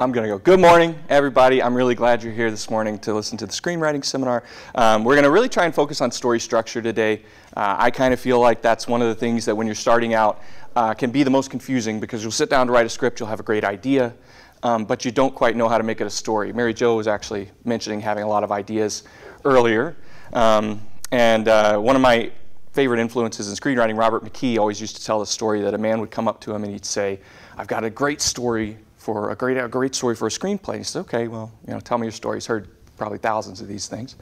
I'm going to go, good morning, everybody. I'm really glad you're here this morning to listen to the screenwriting seminar. We're going to really try and focus on story structure today. I kind of feel like that's one of the things that when you're starting out can be the most confusing, because you'll sit down to write a script, you'll have a great idea, but you don't quite know how to make it a story. Mary Jo was actually mentioning having a lot of ideas earlier. One of my favorite influences in screenwriting, Robert McKee, always used to tell a story that a man would come up to him and he'd say, I've got a great story for a great story for a screenplay. He says, okay, well, you know, tell me your story. He's heard probably thousands of these things.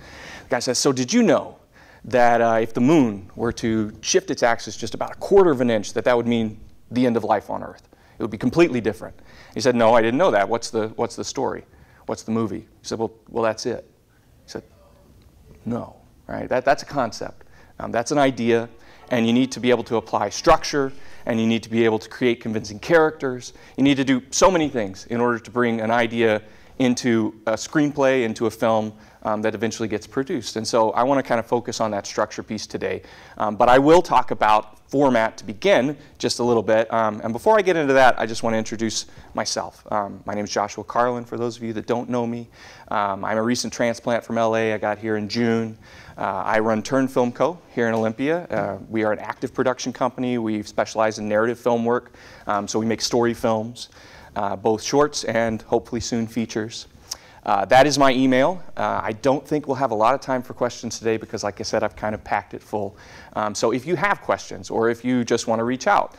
The guy says, so did you know that if the moon were to shift its axis just about 1/4 of an inch, that would mean the end of life on Earth? It would be completely different. He said, no, I didn't know that. What's the story? What's the movie? He said, well, that's it. He said, no, right? That's a concept. That's an idea, and you need to be able to apply structure, and you need to be able to create convincing characters. You need to do so many things in order to bring an idea into a screenplay, into a film that eventually gets produced. And so I want to kind of focus on that structure piece today. But I will talk about format to begin just a little bit. And before I get into that, I just want to introduce myself. My name is Joshua Carlin, for those of you that don't know me. I'm a recent transplant from LA. I got here in June. I run TurnFilm Co. here in Olympia. We are an active production company. We specialize in narrative film work, so we make story films, both shorts and hopefully soon features. That is my email. I don't think we'll have a lot of time for questions today because, like I said, I've kind of packed it full. So if you have questions or if you just want to reach out,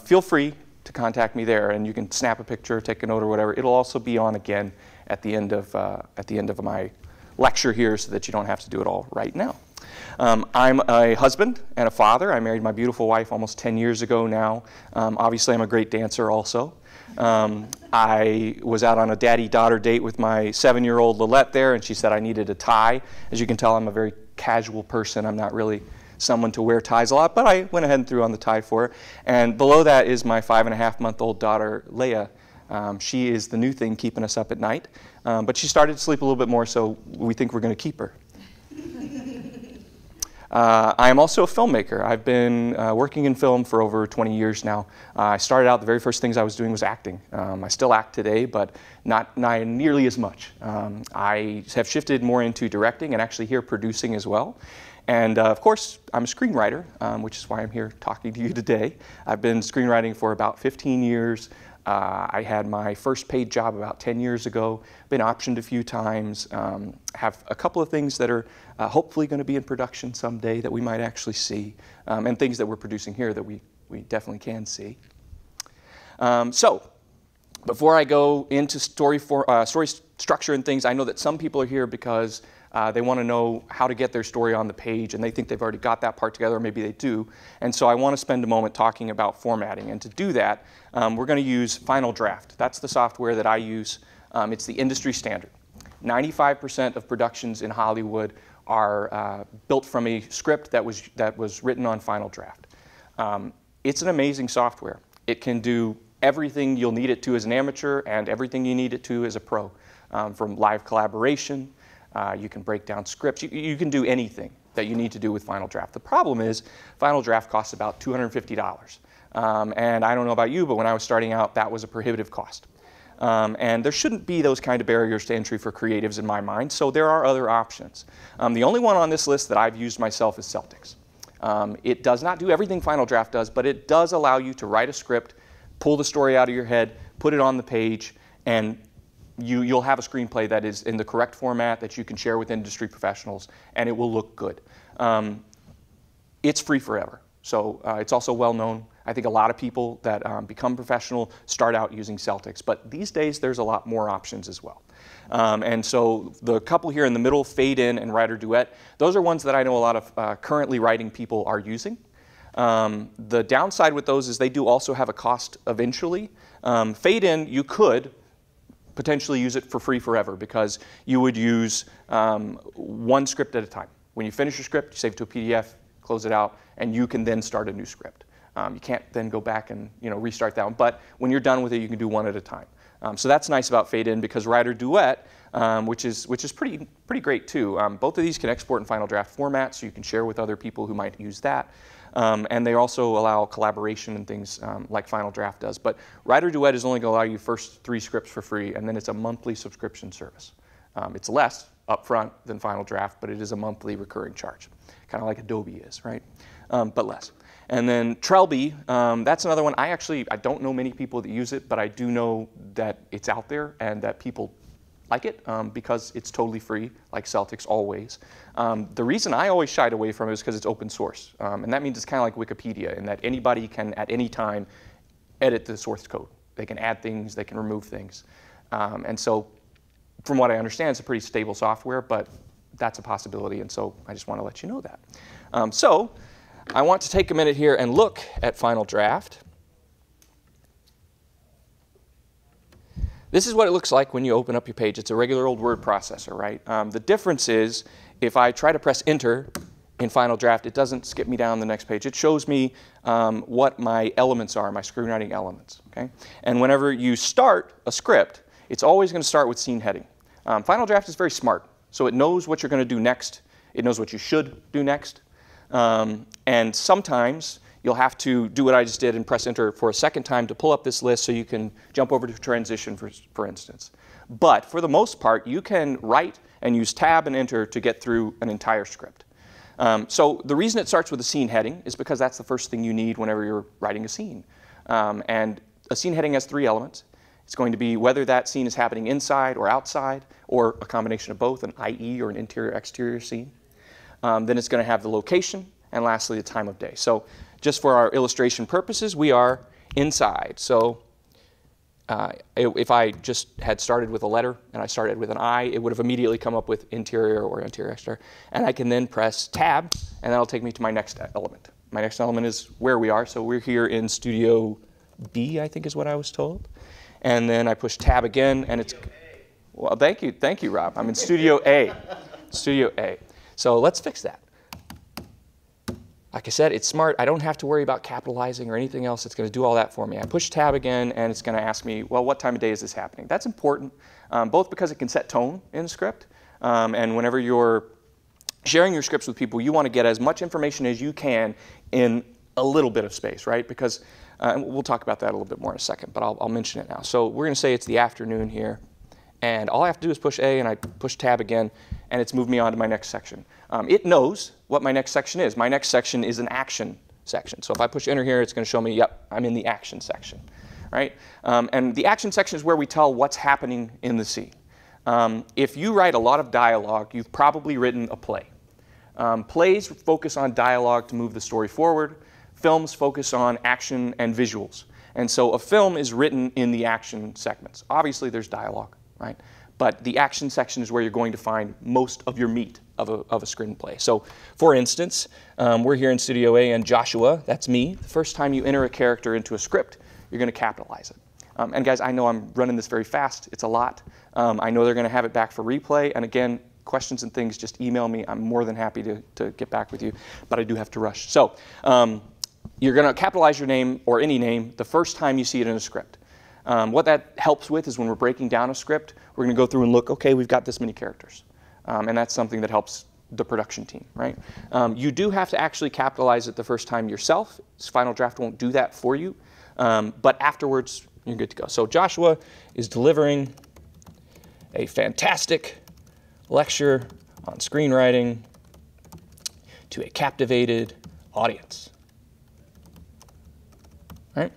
feel free to contact me there, and you can snap a picture, take a note, or whatever. It'll also be on again at the end of my lecture here, so that you don't have to do it all right now. I'm a husband and a father. I married my beautiful wife almost 10 years ago now. Obviously, I'm a great dancer also. I was out on a daddy-daughter date with my 7-year-old Lillette there, and she said I needed a tie. As you can tell, I'm a very casual person. I'm not really someone to wear ties a lot, but I went ahead and threw on the tie for her. And below that is my 5.5-month-old daughter, Leia. She is the new thing keeping us up at night, but she started to sleep a little bit more, so we think we're going to keep her. I am also a filmmaker. I've been working in film for over 20 years now. I started out, the very first things I was doing was acting. I still act today, but not nearly as much. I have shifted more into directing and actually here producing as well. And of course, I'm a screenwriter, which is why I'm here talking to you today. I've been screenwriting for about 15 years. I had my first paid job about 10 years ago, been optioned a few times, have a couple of things that are hopefully going to be in production someday that we might actually see, and things that we're producing here that we definitely can see. So before I go into story structure and things, I know that some people are here because they want to know how to get their story on the page, and they think they've already got that part together, or maybe they do. And so I want to spend a moment talking about formatting. And to do that, we're going to use Final Draft. That's the software that I use. It's the industry standard. 95% of productions in Hollywood are built from a script that was written on Final Draft. It's an amazing software. It can do everything you'll need it to as an amateur and everything you need it to as a pro, from live collaboration. You can break down scripts. You can do anything that you need to do with Final Draft. The problem is Final Draft costs about $250. And I don't know about you, but when I was starting out, that was a prohibitive cost. And there shouldn't be those kind of barriers to entry for creatives in my mind, so there are other options. The only one on this list that I've used myself is Celtx. It does not do everything Final Draft does, but it does allow you to write a script, pull the story out of your head, put it on the page, and you'll have a screenplay that is in the correct format that you can share with industry professionals, and it will look good. It's free forever, so it's also well known. I think a lot of people that become professional start out using Celtx, but these days there's a lot more options as well. And so the couple here in the middle, Fade In and Writer Duet, those are ones that I know a lot of currently writing people are using. The downside with those is they do also have a cost eventually. Fade In, you could potentially use it for free forever because you would use one script at a time. When you finish your script, you save it to a PDF, close it out, and you can then start a new script. You can't then go back and restart that one, but when you're done with it, you can do one at a time. So that's nice about Fade In, because Writer Duet, which is pretty great too. Both of these can export in Final Draft format, so you can share with other people who might use that. And they also allow collaboration and things like Final Draft does. But Writer Duet is only going to allow you first 3 scripts for free, and then it's a monthly subscription service. It's less upfront than Final Draft, but it is a monthly recurring charge, kind of like Adobe is, right? But less. And then Trelby, that's another one. I don't know many people that use it, but I do know that it's out there and that people like it because it's totally free, like Celtx always. The reason I always shied away from it is because it's open source. And that means it's kind of like Wikipedia in that anybody can at any time edit the source code. They can add things, they can remove things. And so from what I understand, it's a pretty stable software, but that's a possibility. And so I just want to let you know that. So I want to take a minute here and look at Final Draft. This is what it looks like when you open up your page. It's a regular old word processor, right? The difference is if I try to press enter in Final Draft, it doesn't skip me down the next page. It shows me what my elements are, my screenwriting elements, okay? And whenever you start a script, it's always going to start with scene heading. Final Draft is very smart, so it knows what you're going to do next. It knows what you should do next. And sometimes you'll have to do what I just did and press enter for a second time to pull up this list so you can jump over to transition, for instance. But for the most part, you can write and use tab and enter to get through an entire script. So the reason it starts with a scene heading is because that's the first thing you need whenever you're writing a scene. And a scene heading has 3 elements. It's going to be whether that scene is happening inside or outside, or a combination of both, an IE or an interior-exterior scene. Then it's going to have the location, and lastly, the time of day. So just for our illustration purposes, we are inside. So if I just had started with a letter and I started with an I, it would have immediately come up with interior or interior-exterior. And I can then press tab, and that'll take me to my next element. My next element is where we are. So we're here in Studio B, I think is what I was told. And then I push tab again, and it's, well, thank you, Rob. I'm in Studio A, Studio A. So let's fix that. Like I said, it's smart. I don't have to worry about capitalizing or anything else. It's going to do all that for me. I push tab again, and it's going to ask me, well, what time of day is this happening? That's important, both because it can set tone in the script, and whenever you're sharing your scripts with people, you want to get as much information as you can in a little bit of space, right? Because and we'll talk about that a little bit more in a second, but I'll mention it now. So we're going to say it's the afternoon here, and all I have to do is push A, and I push tab again, and it's moved me on to my next section. It knows what my next section is. My next section is an action section. So if I push enter here, it's going to show me, yep, I'm in the action section, right? And the action section is where we tell what's happening in the scene. If you write a lot of dialogue, you've probably written a play. Plays focus on dialogue to move the story forward. Films focus on action and visuals. And so a film is written in the action segments. Obviously, there's dialogue, right? But the action section is where you're going to find most of your meat of a screenplay. So for instance, we're here in Studio A, and Joshua, that's me. The first time you enter a character into a script, you're going to capitalize it. And guys, I know I'm running this very fast. It's a lot. I know they're going to have it back for replay. And again, questions and things, just email me. I'm more than happy to get back with you. But I do have to rush. So you're going to capitalize your name, or any name, the first time you see it in a script. What that helps with is when we're breaking down a script, we're going to go through and look, okay, we've got this many characters. And that's something that helps the production team, right? You do have to actually capitalize it the first time yourself. Final Draft won't do that for you. But afterwards, you're good to go. So Joshua is delivering a fantastic lecture on screenwriting to a captivated audience. Right?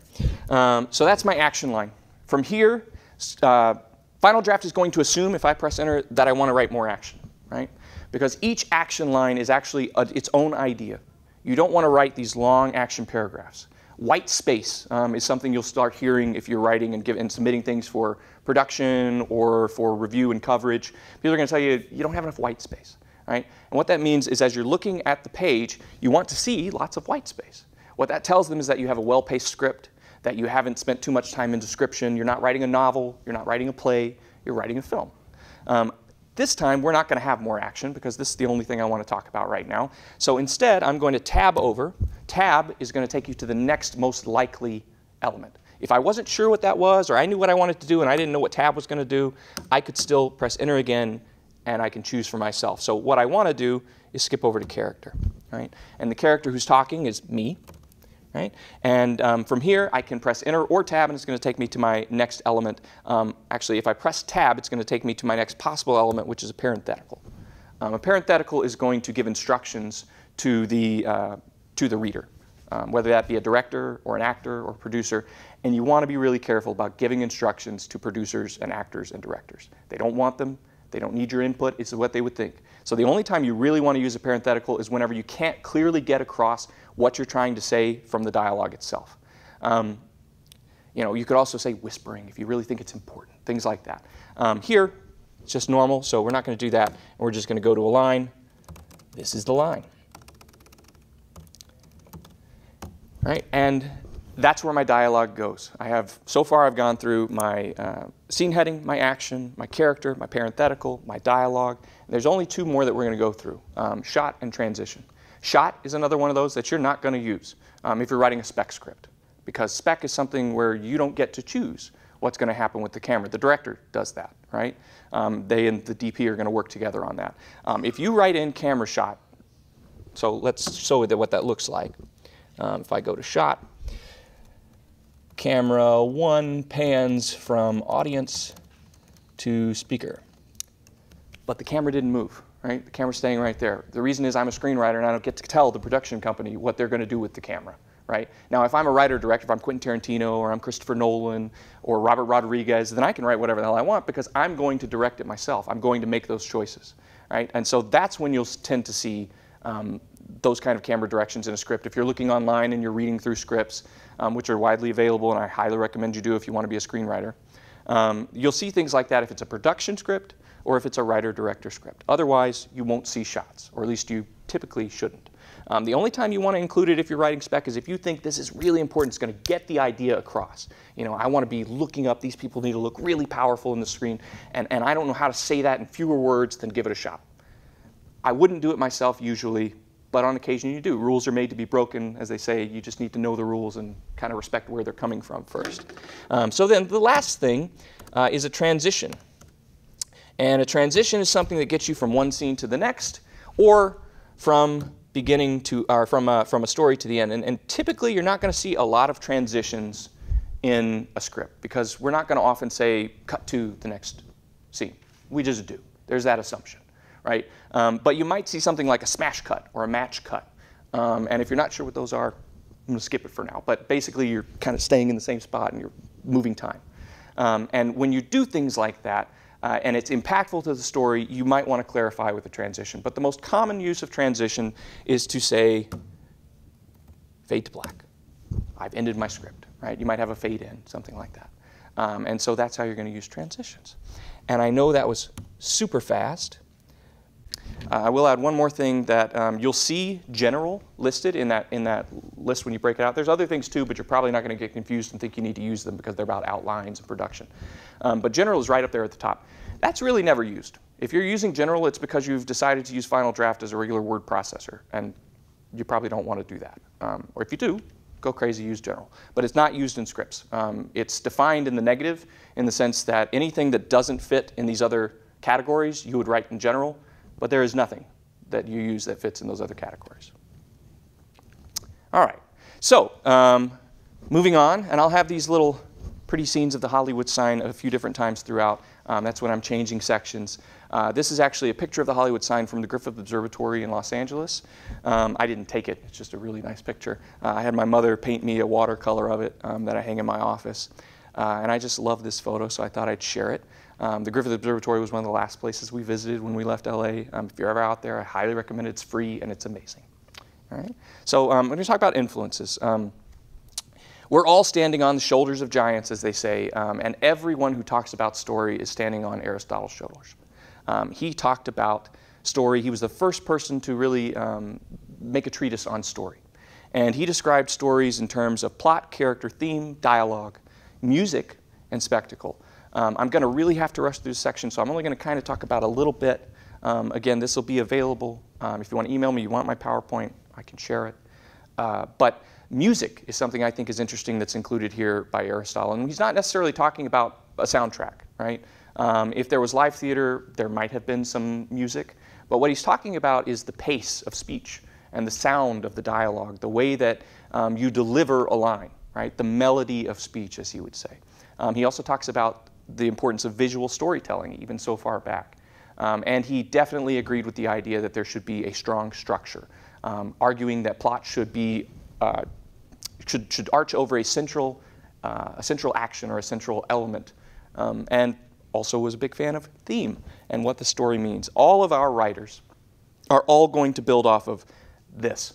So that's my action line. From here, Final Draft is going to assume, if I press enter, that I want to write more action, right? Because each action line is actually its own idea. You don't want to write these long action paragraphs. White space is something you'll start hearing if you're writing and submitting things for production or for review and coverage. People are going to tell you, you don't have enough white space, right? And what that means is as you're looking at the page, you want to see lots of white space. What that tells them is that you have a well-paced script, that you haven't spent too much time in description. You're not writing a novel. You're not writing a play. You're writing a film. This time, we're not going to have more action because this is the only thing I want to talk about right now. So instead, I'm going to tab over. Tab is going to take you to the next most likely element. If I wasn't sure what that was, or I knew what I wanted to do and I didn't know what tab was going to do, I could still press enter again, and I can choose for myself. So what I want to do is skip over to character. right? And the character who's talking is me, right? And from here, I can press Enter or Tab, and it's going to take me to my next element. Actually, if I press Tab, it's going to take me to my next possible element, which is a parenthetical. A parenthetical is going to give instructions to the reader, whether that be a director or an actor or producer. And you want to be really careful about giving instructions to producers and actors and directors. They don't want them. They don't need your input. It's what they would think. So the only time you really want to use a parenthetical is whenever you can't clearly get across what you're trying to say from the dialogue itself. You know, you could also say whispering if you really think it's important, things like that. Here, it's just normal, so we're not going to do that. We're just going to go to a line. This is the line. All right, and that's where my dialogue goes. I have, so far I've gone through my scene heading, my action, my character, my parenthetical, my dialogue. There's only two more that we're going to go through, shot and transition. Shot is another one of those that you're not going to use if you're writing a spec script, because spec is something where you don't get to choose what's going to happen with the camera. The director does that, right? They and the DP are going to work together on that. If you write in camera shot, so let's show what that looks like. If I go to shot, camera one pans from audience to speaker. But the camera didn't move, right? The camera's staying right there. The reason is I'm a screenwriter and I don't get to tell the production company what they're going to do with the camera, right? Now, if I'm a writer-director, if I'm Quentin Tarantino or I'm Christopher Nolan or Robert Rodriguez, then I can write whatever the hell I want because I'm going to direct it myself. I'm going to make those choices, right? And so that's when you'll tend to see those kind of camera directions in a script. If you're looking online and you're reading through scripts, which are widely available and I highly recommend you do if you want to be a screenwriter, you'll see things like that if it's a production script or if it's a writer-director script. Otherwise, you won't see shots, or at least you typically shouldn't. The only time you want to include it if you're writing spec is if you think this is really important, it's going to get the idea across. You know, I want to be looking up, these people need to look really powerful in the screen, and I don't know how to say that in fewer words, then give it a shot. I wouldn't do it myself usually, but on occasion you do. Rules are made to be broken, as they say. You just need to know the rules and kind of respect where they're coming from first. So then the last thing is a transition. And a transition is something that gets you from one scene to the next, or from beginning to, or from a story to the end. And typically you're not going to see a lot of transitions in a script, because we're not going to often say, cut to the next scene. We just do. There's that assumption. Right? But you might see something like a smash cut or a match cut. And if you're not sure what those are, I'm going to skip it for now. But basically, you're kind of staying in the same spot and you're moving time. And when you do things like that, and it's impactful to the story, you might want to clarify with a transition. But the most common use of transition is to say, fade to black. I've ended my script. Right? You might have a fade in, something like that. And so that's how you're going to use transitions. And I know that was super fast. I will add one more thing that you'll see general listed in that list when you break it out. There's other things too, but you're probably not going to get confused and think you need to use them because they're about outlines and production. But general is right up there at the top. That's really never used. If you're using general, it's because you've decided to use Final Draft as a regular word processor, and you probably don't want to do that. Or if you do, go crazy, use general. But it's not used in scripts. It's defined in the negative in the sense that anything that doesn't fit in these other categories, you would write in general. But there is nothing that you use that fits in those other categories. All right, so moving on, and I'll have these little pretty scenes of the Hollywood sign a few different times throughout. That's when I'm changing sections. This is actually a picture of the Hollywood sign from the Griffith Observatory in Los Angeles. I didn't take it. It's just a really nice picture. I had my mother paint me a watercolor of it that I hang in my office. And I just love this photo, so I thought I'd share it. The Griffith Observatory was one of the last places we visited when we left LA. If you're ever out there, I highly recommend it. It's free and it's amazing. All right. So I'm going to talk about influences. We're all standing on the shoulders of giants, as they say, and everyone who talks about story is standing on Aristotle's shoulders. He talked about story. He was the first person to really make a treatise on story. And he described stories in terms of plot, character, theme, dialogue, music, and spectacle. I'm going to really have to rush through this section, so I'm only going to kind of talk about a little bit. Again, this will be available. If you want to email me, you want my PowerPoint, I can share it. But music is something I think is interesting that's included here by Aristotle. And he's not necessarily talking about a soundtrack, right? If there was live theater, there might have been some music. But what he's talking about is the pace of speech and the sound of the dialogue, the way that you deliver a line, right? The melody of speech, as he would say. He also talks about the importance of visual storytelling, even so far back. And he definitely agreed with the idea that there should be a strong structure, arguing that plot should be should arch over a central action or a central element, and also was a big fan of theme and what the story means. All of our writers are all going to build off of this,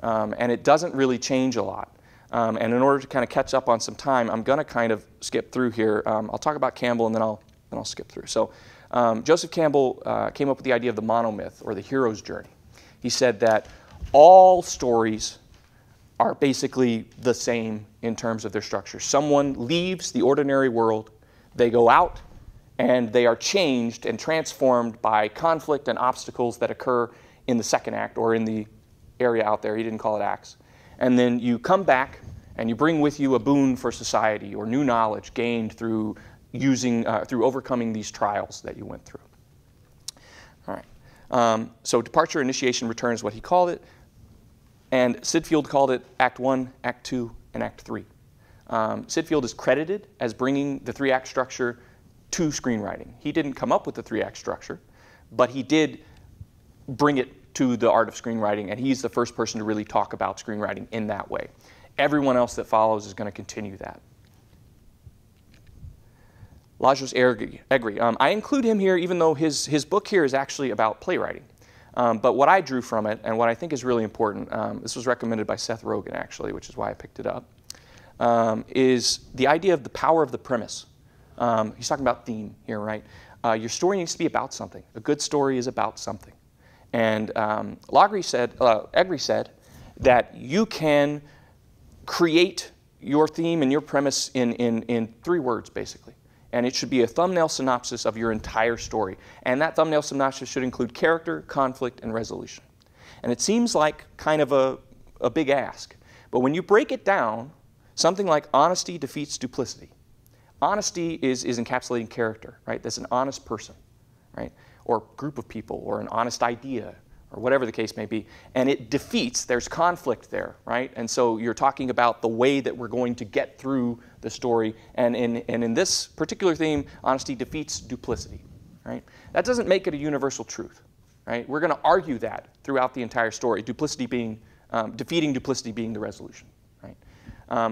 and it doesn't really change a lot. And in order to kind of catch up on some time, I'm going to kind of skip through here. I'll talk about Campbell, and then I'll skip through. So Joseph Campbell came up with the idea of the monomyth, or the hero's journey. He said that all stories are basically the same in terms of their structure. Someone leaves the ordinary world, they go out, and they are changed and transformed by conflict and obstacles that occur in the second act, or in the area out there. He didn't call it acts. And then you come back, and you bring with you a boon for society, or new knowledge gained through using, through overcoming these trials that you went through. All right. So departure, initiation, return is what he called it. And Sid Field called it Act 1, Act 2, and Act 3. Sid Field is credited as bringing the three-act structure to screenwriting. He didn't come up with the three-act structure, but he did bring it to the art of screenwriting, and he's the first person to really talk about screenwriting in that way. Everyone else that follows is going to continue that. Lajos Egri. I include him here even though his book here is actually about playwriting. But what I drew from it, and what I think is really important, this was recommended by Seth Rogen actually, which is why I picked it up, is the idea of the power of the premise. He's talking about theme here, right? Your story needs to be about something. A good story is about something. And Egri said that you can create your theme and your premise in three words, basically. And it should be a thumbnail synopsis of your entire story. And that thumbnail synopsis should include character, conflict, and resolution. And it seems like kind of a big ask. But when you break it down, something like honesty defeats duplicity. Honesty is encapsulating character, right? That's an honest person, right? Or group of people, or an honest idea, or whatever the case may be. And it defeats, there's conflict there, right? And so you're talking about the way that we're going to get through the story. And in this particular theme, honesty defeats duplicity, right? That doesn't make it a universal truth, right? We're going to argue that throughout the entire story, duplicity being, defeating duplicity being the resolution, right?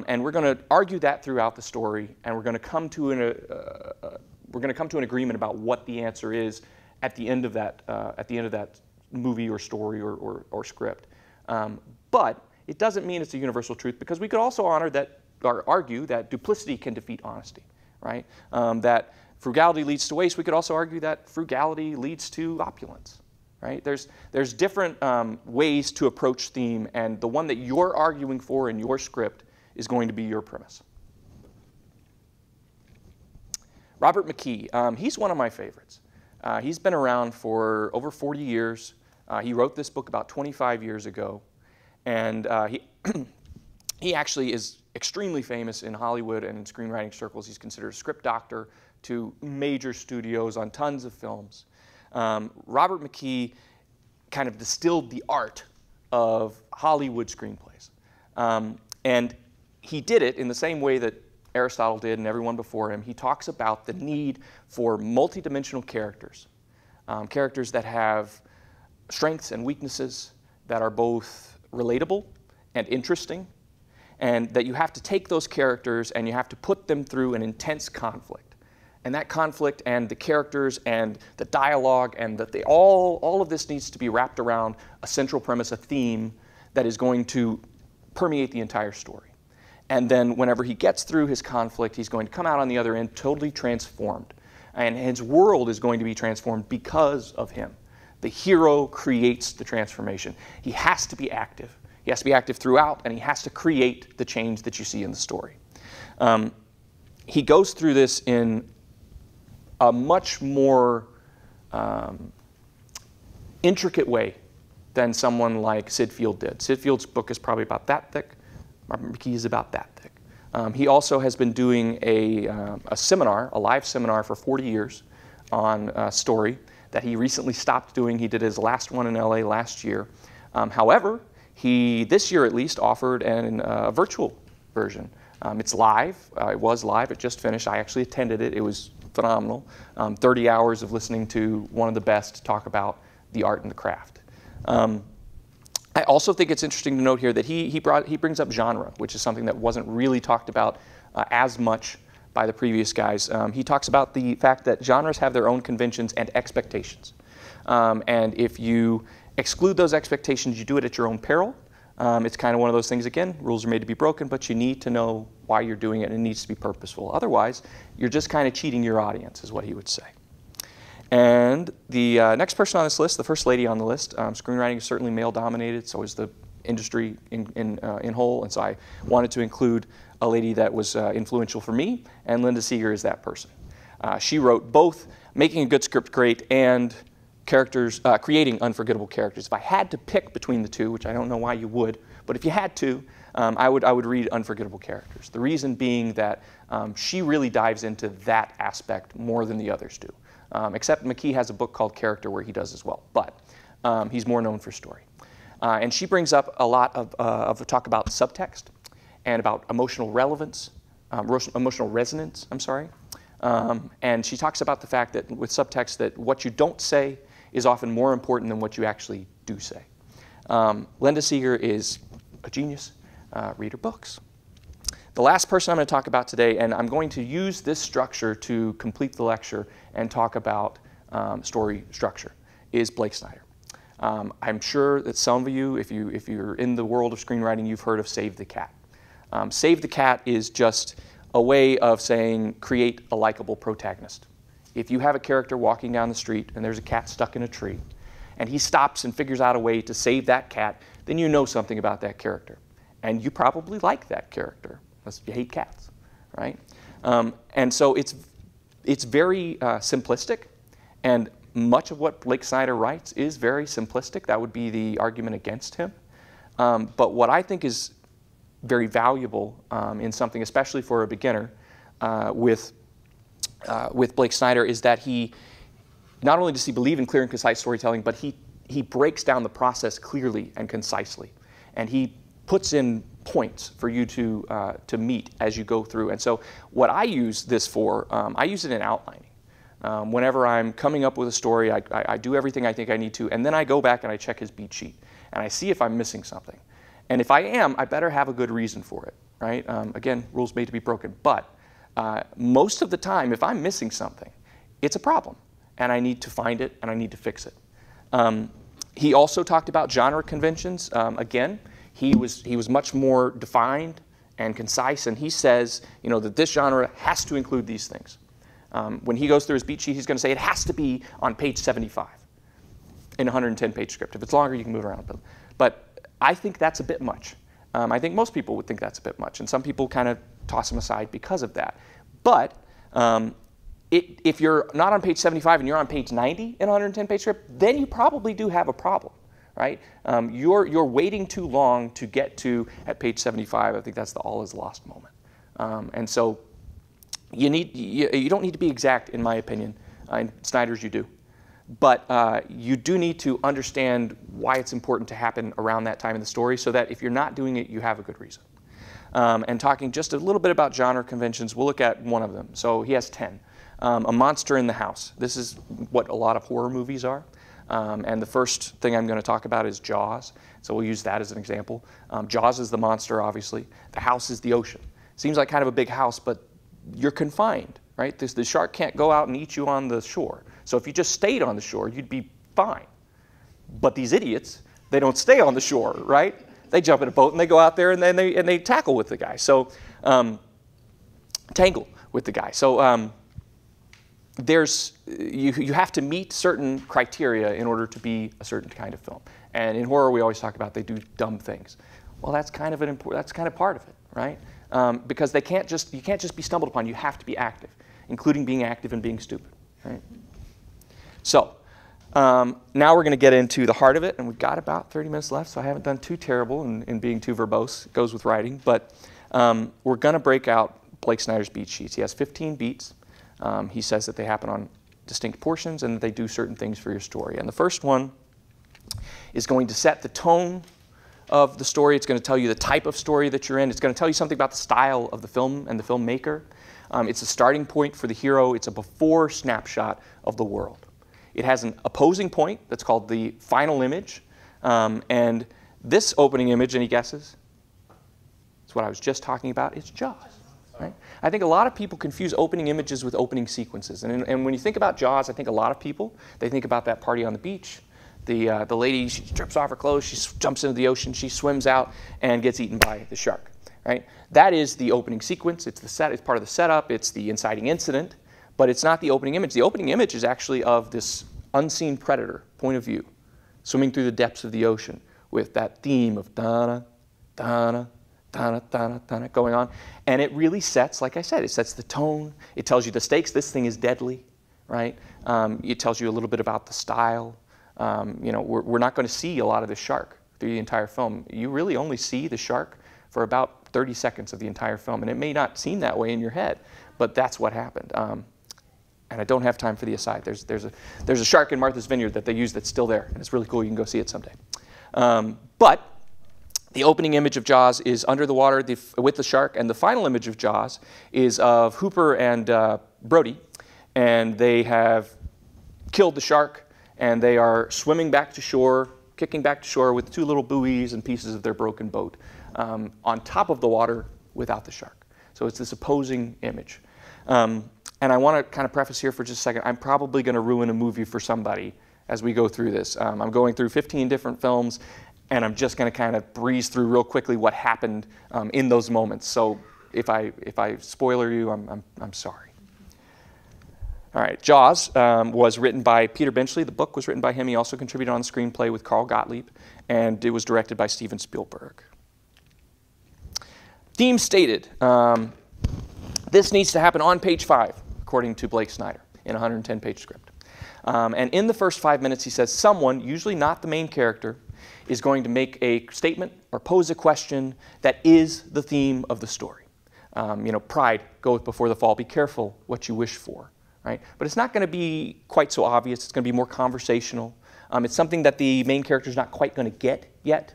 And we're going to argue that throughout the story, and we're going to come to an agreement about what the answer is at the end of that, movie or story or script. But it doesn't mean it's a universal truth, because we could also honor that, or argue that duplicity can defeat honesty, right? That frugality leads to waste. We could also argue that frugality leads to opulence, right? There's different ways to approach theme, and the one that you're arguing for in your script is going to be your premise. Robert McKee, he's one of my favorites. He's been around for over 40 years. He wrote this book about 25 years ago, and he actually is extremely famous in Hollywood and in screenwriting circles. He's considered a script doctor to major studios on tons of films. Robert McKee kind of distilled the art of Hollywood screenplays, and he did it in the same way that Aristotle did and everyone before him. He talks about the need for multidimensional characters, characters that have strengths and weaknesses that are both relatable and interesting, and that you have to take those characters and you have to put them through an intense conflict. And that conflict and the characters and the dialogue and that they all of this needs to be wrapped around a central premise, a theme that is going to permeate the entire story. And then whenever he gets through his conflict, he's going to come out on the other end totally transformed. And his world is going to be transformed because of him. The hero creates the transformation. He has to be active. He has to be active throughout, and he has to create the change that you see in the story. He goes through this in a much more intricate way than someone like Sid Field did. Sid Field's book is probably about that thick. Robert McKee is about that thick. He also has been doing a seminar, a live seminar for 40 years on story that he recently stopped doing. He did his last one in LA last year. However, he, this year at least, offered a virtual version. It's live. It was live. It just finished. I actually attended it. It was phenomenal. 30 hours of listening to one of the best talk about the art and the craft. I also think it's interesting to note here that he brings up genre, which is something that wasn't really talked about as much by the previous guys. He talks about the fact that genres have their own conventions and expectations. And if you exclude those expectations, you do it at your own peril. It's kind of one of those things, again, rules are made to be broken, but you need to know why you're doing it, and it needs to be purposeful. Otherwise, you're just kind of cheating your audience, is what he would say. And the next person on this list, the first lady on the list, screenwriting is certainly male-dominated, so is the industry in whole, and so I wanted to include a lady that was influential for me, and Linda Seeger is that person. She wrote both Making a Good Script Great and characters, creating unforgettable characters. If I had to pick between the two, which I don't know why you would, but if you had to, I would read Unforgettable Characters. The reason being that she really dives into that aspect more than the others do. Except McKee has a book called Character where he does as well, but he's more known for story. And she brings up a lot of talk about subtext and about emotional relevance, emotional resonance, I'm sorry. And she talks about the fact that with subtext that what you don't say is often more important than what you actually do say. Linda Seeger is a genius. Read her books. The last person I'm going to talk about today, and I'm going to use this structure to complete the lecture and talk about story structure, is Blake Snyder. I'm sure that some of you, if you're in the world of screenwriting, you've heard of Save the Cat. Save the Cat is just a way of saying create a likable protagonist. If you have a character walking down the street and there's a cat stuck in a tree, and he stops and figures out a way to save that cat, then you know something about that character. And you probably like that character, unless you hate cats, right? And so it's very simplistic, and much of what Blake Snyder writes is very simplistic. That would be the argument against him. But what I think is very valuable in something, especially for a beginner, with Blake Snyder, is that he, not only does he believe in clear and concise storytelling, but he breaks down the process clearly and concisely. And he puts in points for you to meet as you go through. And so what I use this for, I use it in outlining. Whenever I'm coming up with a story, I do everything I think I need to, and then I go back and I check his beat sheet. And I see if I'm missing something. And if I am, I better have a good reason for it, right? Again, rules made to be broken. But most of the time, if I'm missing something, it's a problem. And I need to find it, and I need to fix it. He also talked about genre conventions. Again, he was much more defined and concise. And he says, you know, that this genre has to include these things. When he goes through his beat sheet, he's going to say it has to be on page 75 in a 110-page script. If it's longer, you can move around. But I think that's a bit much. I think most people would think that's a bit much, and some people kind of toss them aside because of that. But if you're not on page 75 and you're on page 90 in a 110-page script, then you probably do have a problem, right? You're waiting too long to get to at page 75. I think that's the all is lost moment. And so you don't need to be exact, in my opinion. In Snyder's, you do. But you do need to understand why it's important to happen around that time in the story so that if you're not doing it, you have a good reason. And talking just a little bit about genre conventions, we'll look at one of them. So he has 10. A monster in the house. This is what a lot of horror movies are. And the first thing I'm going to talk about is Jaws. So we'll use that as an example. Jaws is the monster, obviously. The house is the ocean. Seems like kind of a big house, but you're confined, right? The shark can't go out and eat you on the shore. So if you just stayed on the shore, you'd be fine. But these idiots, they don't stay on the shore, right? They jump in a boat and they go out there and then they tackle with the guy. So tangle with the guy. So you have to meet certain criteria in order to be a certain kind of film. And in horror, we always talk about they do dumb things. Well, that's kind of that's kind of part of it, right? Because they can't just you can't just be stumbled upon. You have to be active, including being active and being stupid, right? So now we're going to get into the heart of it, and we've got about 30 minutes left, so I haven't done too terrible in being too verbose. It goes with writing, but we're going to break out Blake Snyder's beat sheets. He has 15 beats. He says that they happen on distinct portions and that they do certain things for your story. And the first one is going to set the tone of the story. It's going to tell you the type of story that you're in. It's going to tell you something about the style of the film and the filmmaker. It's a starting point for the hero. It's a before snapshot of the world. It has an opposing point that's called the final image. And this opening image, any guesses? It's what I was just talking about. It's Jaws. Right? I think a lot of people confuse opening images with opening sequences. And when you think about Jaws, I think a lot of people, they think about that party on the beach. The lady, she strips off her clothes, she jumps into the ocean, she swims out and gets eaten by the shark. Right? That is the opening sequence. It's the set. It's part of the setup. It's the inciting incident. But it's not the opening image. The opening image is actually of this unseen predator point of view, swimming through the depths of the ocean with that theme of da-na, da-na, da-na, da-na, da-na going on. And it really sets, like I said, it sets the tone. It tells you the stakes. This thing is deadly, right? It tells you a little bit about the style. You know, we're not going to see a lot of the shark through the entire film. You really only see the shark for about 30 seconds of the entire film. And it may not seem that way in your head, but that's what happened. And I don't have time for the aside. There's a shark in Martha's Vineyard that they use that's still there, and it's really cool. You can go see it someday. But the opening image of Jaws is under the water with the shark, and the final image of Jaws is of Hooper and Brody, and they have killed the shark, and they are swimming back to shore, kicking back to shore with two little buoys and pieces of their broken boat on top of the water without the shark. So it's this opposing image. And I want to kind of preface here for just a second, I'm probably going to ruin a movie for somebody as we go through this. I'm going through 15 different films, and I'm just going to kind of breeze through real quickly what happened in those moments. So if I spoiler you, I'm sorry. All right, Jaws was written by Peter Benchley. The book was written by him. He also contributed on the screenplay with Carl Gottlieb, and it was directed by Steven Spielberg. Theme stated, this needs to happen on page 5, according to Blake Snyder, in a 110-page script. And in the first 5 minutes, he says someone, usually not the main character, is going to make a statement or pose a question that is the theme of the story. You know, pride goeth before the fall. Be careful what you wish for, right? But it's not going to be quite so obvious. It's going to be more conversational. It's something that the main character is not quite going to get yet,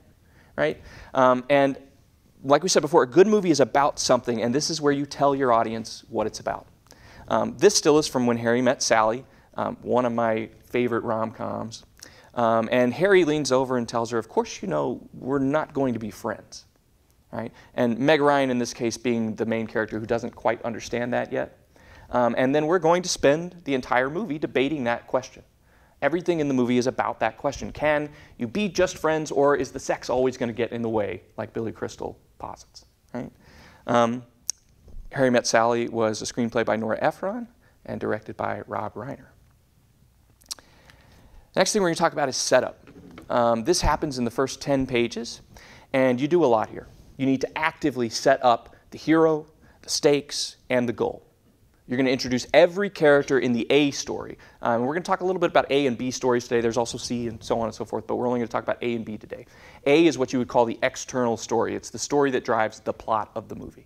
right? And like we said before, a good movie is about something, and this is where you tell your audience what it's about. This still is from When Harry Met Sally, one of my favorite rom-coms. And Harry leans over and tells her, of course you know we're not going to be friends. Right? And Meg Ryan, in this case, being the main character who doesn't quite understand that yet. And then we're going to spend the entire movie debating that question. Everything in the movie is about that question. Can you be just friends, or is the sex always going to get in the way, like Billy Crystal posits? Right? Harry Met Sally was a screenplay by Nora Ephron and directed by Rob Reiner. Next thing we're going to talk about is setup. This happens in the first 10 pages, and you do a lot here. You need to actively set up the hero, the stakes, and the goal. You're going to introduce every character in the A story. We're going to talk a little bit about A and B stories today. There's also C and so on and so forth, but we're only going to talk about A and B today. A is what you would call the external story. It's the story that drives the plot of the movie.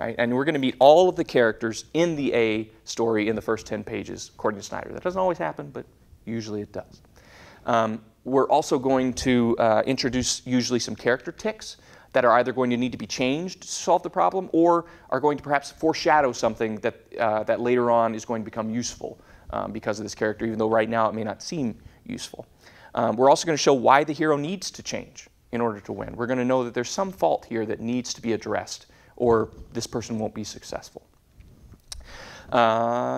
Right? And we're going to meet all of the characters in the A story in the first 10 pages, according to Snyder. That doesn't always happen, but usually it does. We're also going to introduce usually some character tics that are either going to need to be changed to solve the problem or are going to perhaps foreshadow something that, that later on is going to become useful because of this character, even though right now it may not seem useful. We're also going to show why the hero needs to change in order to win. We're going to know that there's some fault here that needs to be addressed or this person won't be successful.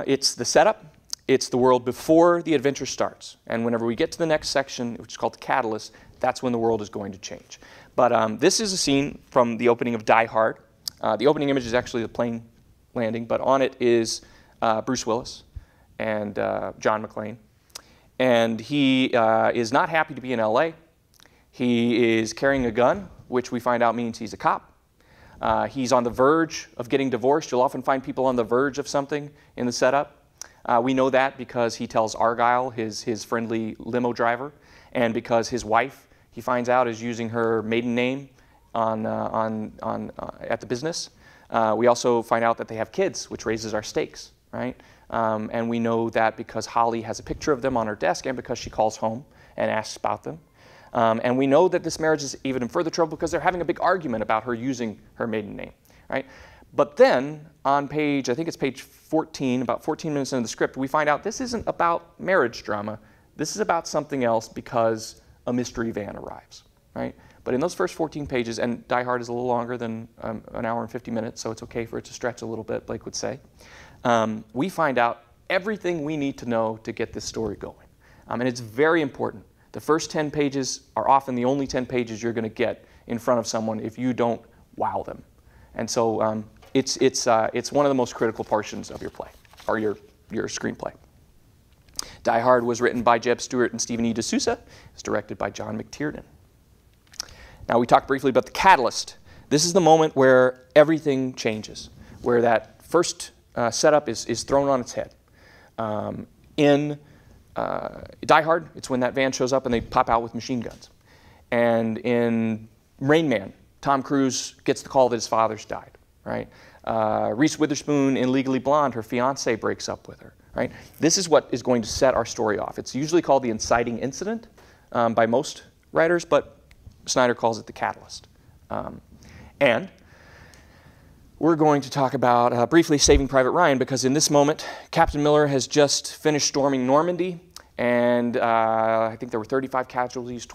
It's the setup. It's the world before the adventure starts. And whenever we get to the next section, which is called the catalyst, that's when the world is going to change. But this is a scene from the opening of Die Hard. The opening image is actually the plane landing, but on it is Bruce Willis and John McClane. And he is not happy to be in LA. He is carrying a gun, which we find out means he's a cop. He's on the verge of getting divorced. You'll often find people on the verge of something in the setup. We know that because he tells Argyle, his friendly limo driver, and because his wife, he finds out, is using her maiden name at the business. We also find out that they have kids, which raises our stakes, right? And we know that because Holly has a picture of them on her desk and because she calls home and asks about them. And we know that this marriage is even in further trouble because they're having a big argument about her using her maiden name, right? But then on page, I think it's page 14, about 14 minutes into the script, we find out this isn't about marriage drama. This is about something else because a mystery van arrives, right? But in those first 14 pages, and Die Hard is a little longer than an hour and 50 minutes, so it's okay for it to stretch a little bit, Blake would say. We find out everything we need to know to get this story going. And it's very important. The first 10 pages are often the only 10 pages you're going to get in front of someone if you don't wow them. And so it's one of the most critical portions of your play, or your screenplay. Die Hard was written by Jeb Stewart and Stephen E. DeSouza. It's directed by John McTiernan. Now, we talked briefly about the catalyst. This is the moment where everything changes, where that first setup is thrown on its head. In Die Hard, it's when that van shows up and they pop out with machine guns. And in Rain Man, Tom Cruise gets the call that his father's died, right? Reese Witherspoon in Legally Blonde, her fiance breaks up with her, right? This is what is going to set our story off. It's usually called the inciting incident by most writers, but Snyder calls it the catalyst. And we're going to talk about briefly Saving Private Ryan, because in this moment, Captain Miller has just finished storming Normandy, and I think there were 35 casualties,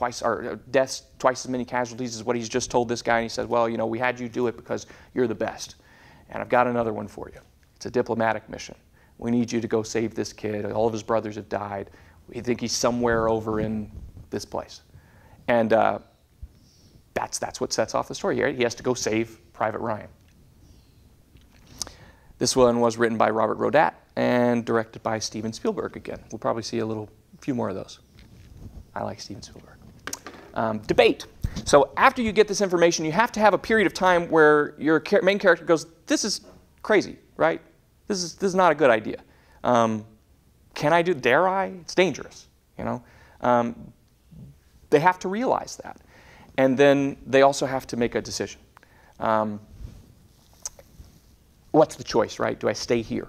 deaths, twice as many casualties as what he's just told this guy, and he says, well, you know, we had you do it because you're the best, and I've got another one for you. It's a diplomatic mission. We need you to go save this kid. All of his brothers have died. We think he's somewhere over in this place. And that's what sets off the story, right? He has to go save Private Ryan. This one was written by Robert Rodat and directed by Steven Spielberg again. We'll probably see a few more of those. I like Steven Spielberg. Debate. So after you get this information, you have to have a period of time where your main character goes, this is crazy, right? This is not a good idea. Dare I? It's dangerous, you know? They have to realize that. And then they also have to make a decision. What's the choice, right? Do I stay here?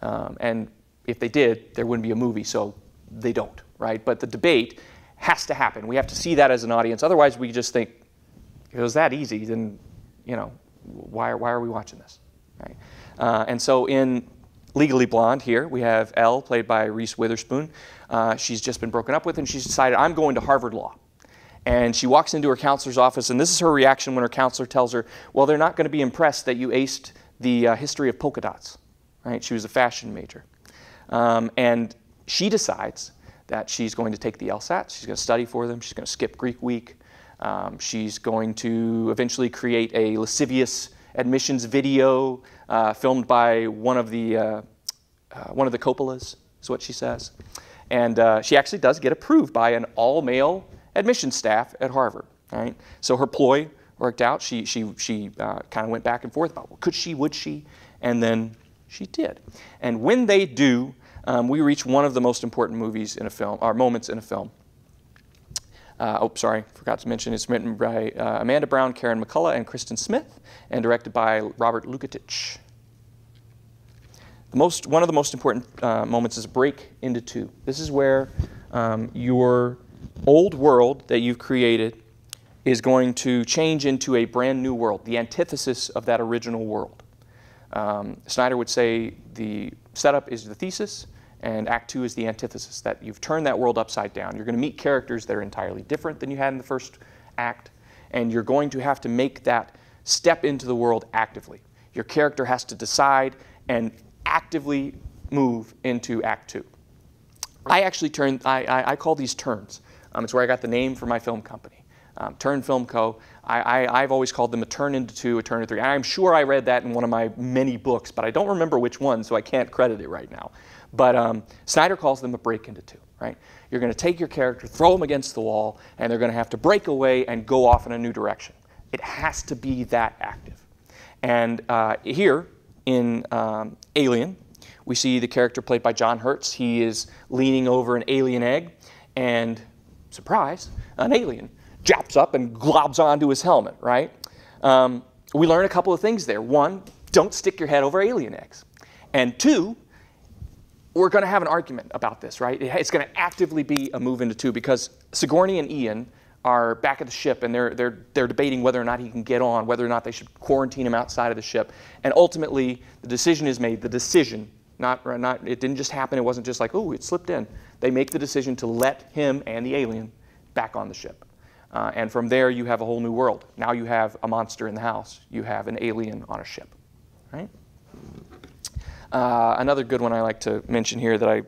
And if they did, there wouldn't be a movie, so they don't, right? But the debate has to happen. We have to see that as an audience. Otherwise, we just think, if it was that easy, then, you know, why are we watching this, right? And so in Legally Blonde here, we have Elle, played by Reese Witherspoon. She's just been broken up with, and she's decided, I'm going to Harvard Law. And she walks into her counselor's office, and this is her reaction when her counselor tells her, well, they're not going to be impressed that you aced the history of polka dots, right? She was a fashion major. And she decides that she's going to take the LSAT. She's going to study for them. She's going to skip Greek week. She's going to eventually create a lascivious admissions video filmed by one of the Coppolas, is what she says. And she actually does get approved by an all-male admission staff at Harvard, right? So her ploy worked out. She kind of went back and forth about, well, could she, would she? And then she did. And when they do, we reach one of the most important movies in a film, or moments in a film. Oh, sorry, forgot to mention, it's written by Amanda Brown, Karen McCullough, and Kristen Smith, and directed by Robert Lukatic. One of the most important moments is a break into two. This is where your old world that you've created is going to change into a brand new world, the antithesis of that original world. Snyder would say the setup is the thesis, and Act 2 is the antithesis, that you've turned that world upside down. You're going to meet characters that are entirely different than you had in the first act, and you're going to have to make that step into the world actively. Your character has to decide and actively move into Act 2. I call these turns. It's where I got the name for my film company, TurnFilm Co. I've always called them a turn into two, a turn into three. I'm sure I read that in one of my many books, but I don't remember which one, so I can't credit it right now. But Snyder calls them a break into two, right? You're going to take your character, throw them against the wall, and they're going to have to break away and go off in a new direction. It has to be that active. And here in Alien, we see the character played by John Hurtz. He is leaning over an alien egg, and surprise, an alien jumps up and globs onto his helmet, right? We learn a couple of things there. One, don't stick your head over alien eggs. And two, we're going to have an argument about this, right? It's going to actively be a move into two, because Sigourney and Ian are back at the ship, and they're debating whether or not he can get on, whether or not they should quarantine him outside of the ship. And ultimately, the decision is made. The decision, not it didn't just happen. It wasn't just like, oh, it slipped in. They make the decision to let him and the alien back on the ship. And from there, you have a whole new world. Now you have a monster in the house. You have an alien on a ship, right? Another good one I like to mention here that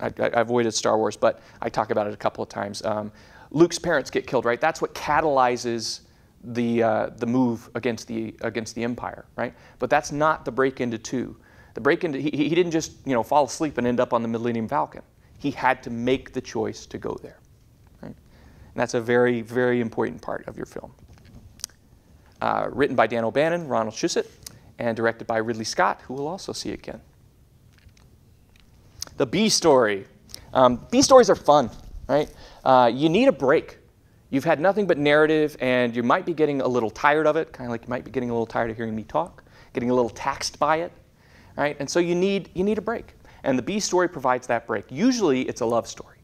I avoided Star Wars, but I talk about it a couple of times. Luke's parents get killed, right? That's what catalyzes the move against the Empire, right? But that's not the break into two. The break into he didn't just fall asleep and end up on the Millennium Falcon. He had to make the choice to go there. And that's a very, very important part of your film. Written by Dan O'Bannon, Ronald Shusett, and directed by Ridley Scott, who we'll also see again. The B story. B stories are fun, right? You need a break. You've had nothing but narrative, and you might be getting a little tired of it, kind of like you might be getting a little tired of hearing me talk, getting a little taxed by it, right? And so you need a break. And the B story provides that break. Usually it's a love story.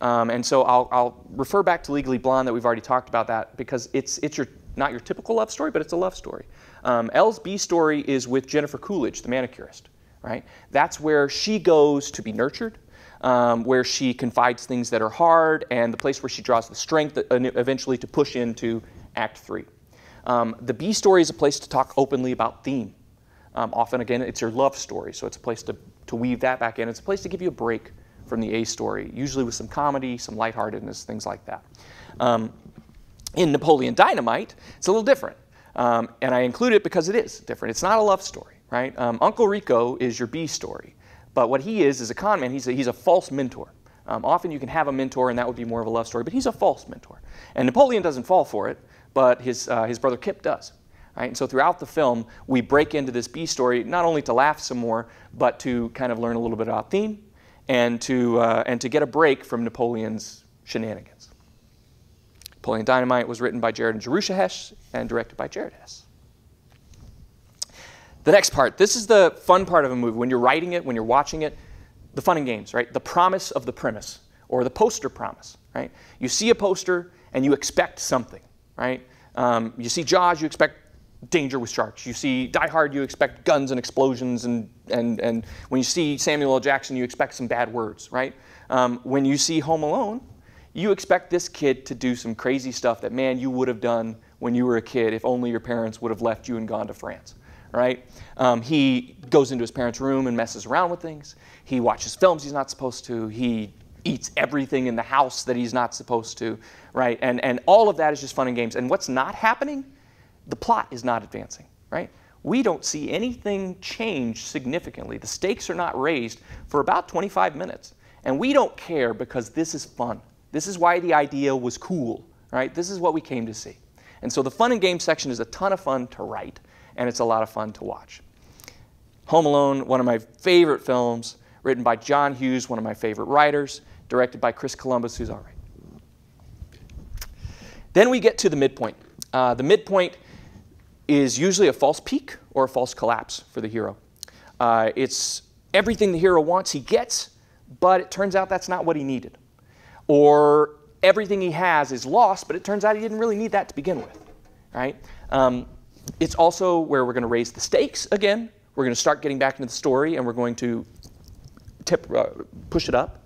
And so I'll refer back to Legally Blonde that we've already talked about that, because it's not your typical love story, but it's a love story. Elle's B story is with Jennifer Coolidge, the manicurist, right? That's where she goes to be nurtured, where she confides things that are hard, and the place where she draws the strength that, eventually to push into Act 3. The B story is a place to talk openly about theme. Often, again, it's your love story, so it's a place to weave that back in. It's a place to give you a break from the A story, usually with some comedy, some lightheartedness, things like that. In Napoleon Dynamite, it's a little different. And I include it because it is different. It's not a love story, right? Uncle Rico is your B story. But what he is a con man. He's a false mentor. Often you can have a mentor, and that would be more of a love story. But he's a false mentor. And Napoleon doesn't fall for it, but his brother Kip does. Right? And so throughout the film, we break into this B story, not only to laugh some more, but to kind of learn a little bit about theme, and to get a break from Napoleon's shenanigans. Napoleon Dynamite was written by Jared and Jerusha Hess and directed by Jared Hess. The next part, this is the fun part of a movie. When you're writing it, when you're watching it, the fun and games, right? The promise of the premise, or the poster promise, right? You see a poster and you expect something, right? You see Jaws, you expect danger with sharks. You see Die Hard, you expect guns and explosions, and when you see Samuel L. Jackson, you expect some bad words, right? When you see Home Alone, you expect this kid to do some crazy stuff that, man, you would have done when you were a kid if only your parents would have left you and gone to France, right? He goes into his parents' room and messes around with things. He watches films he's not supposed to. He eats everything in the house that he's not supposed to, right? And all of that is just fun and games. And what's not happening? The plot is not advancing, right? We don't see anything change significantly. The stakes are not raised for about 25 minutes. And we don't care, because this is fun. This is why the idea was cool, right? This is what we came to see. And so the fun and game section is a ton of fun to write, and it's a lot of fun to watch. Home Alone, one of my favorite films, written by John Hughes, one of my favorite writers, directed by Chris Columbus, who's all right. Then we get to the midpoint. The midpoint is usually a false peak or a false collapse for the hero. It's everything the hero wants, he gets, but it turns out that's not what he needed. Or everything he has is lost, but it turns out he didn't really need that to begin with, right? It's also where we're going to raise the stakes again. We're going to start getting back into the story, and we're going to push it up.